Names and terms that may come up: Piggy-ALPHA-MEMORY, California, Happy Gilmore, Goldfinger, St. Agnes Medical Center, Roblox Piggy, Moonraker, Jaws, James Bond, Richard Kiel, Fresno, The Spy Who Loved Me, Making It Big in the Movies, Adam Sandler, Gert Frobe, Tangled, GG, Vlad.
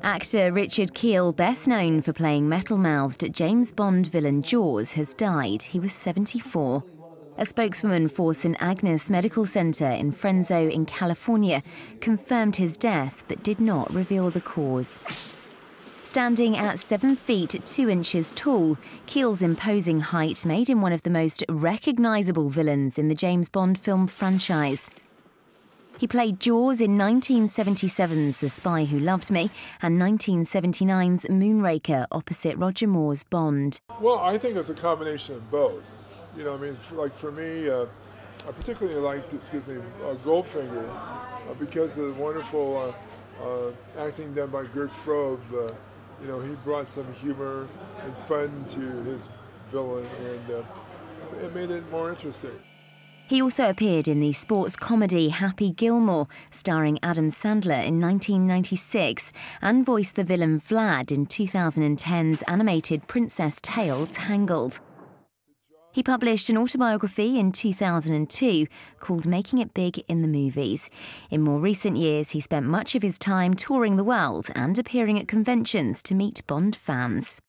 Actor Richard Kiel, best known for playing metal-mouthed James Bond villain Jaws, has died. He was 74. A spokeswoman for St. Agnes Medical Center in Fresno in California confirmed his death but did not reveal the cause. Standing at 7 feet 2 inches tall, Kiel's imposing height made him one of the most recognizable villains in the James Bond film franchise. He played Jaws in 1977's The Spy Who Loved Me and 1979's Moonraker opposite Roger Moore's Bond. Well, I think it's a combination of both. You know, I mean, like for me, I particularly liked, Goldfinger, because of the wonderful acting done by Gert Frobe. You know, he brought some humor and fun to his villain, and it made it more interesting. He also appeared in the sports comedy Happy Gilmore, starring Adam Sandler, in 1996, and voiced the villain Vlad in 2010's animated princess tale Tangled. He published an autobiography in 2002 called Making It Big in the Movies. In more recent years, he spent much of his time touring the world and appearing at conventions to meet Bond fans.